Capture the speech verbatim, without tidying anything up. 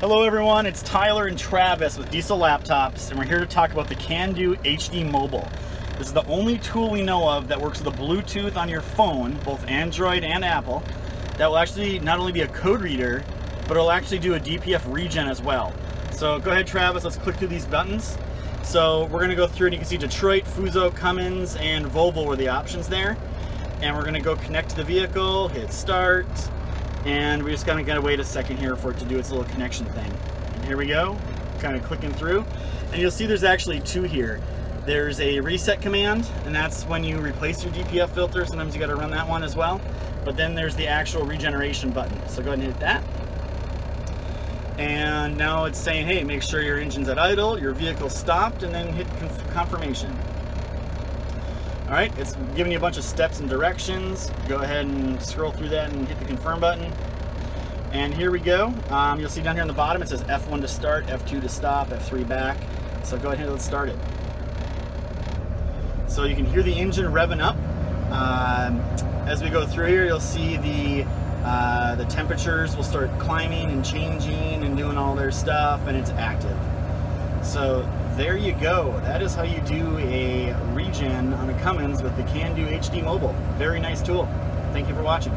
Hello everyone, it's Tyler and Travis with Diesel Laptops, and we're here to talk about the CanDo H D Mobile. This is the only tool we know of that works with the Bluetooth on your phone, both Android and Apple, that will actually not only be a code reader, but it'll actually do a D P F regen as well. So go ahead Travis, let's click through these buttons. So we're going to go through and you can see Detroit, Fuso, Cummins, and Volvo were the options there. And we're going to go connect to the vehicle, hit start. And we're just gonna, gonna wait a second here for it to do its little connection thing. And here we go, kind of clicking through. And you'll see there's actually two here. There's a reset command, and that's when you replace your D P F filter. Sometimes you gotta run that one as well. But then there's the actual regeneration button. So go ahead and hit that. And now it's saying, hey, make sure your engine's at idle, your vehicle's stopped, and then hit confirmation. All right, it's giving you a bunch of steps and directions. Go ahead and scroll through that and hit the confirm button. And here we go. Um, you'll see down here on the bottom, it says F one to start, F two to stop, F three back. So go ahead and let's start it. So you can hear the engine revving up. Um, as we go through here, you'll see the, uh, the temperatures will start climbing and changing and doing all their stuff, and it's active. So there you go. That is how you do a regen on a Cummins with the CanDo H D Mobile. Very nice tool. Thank you for watching.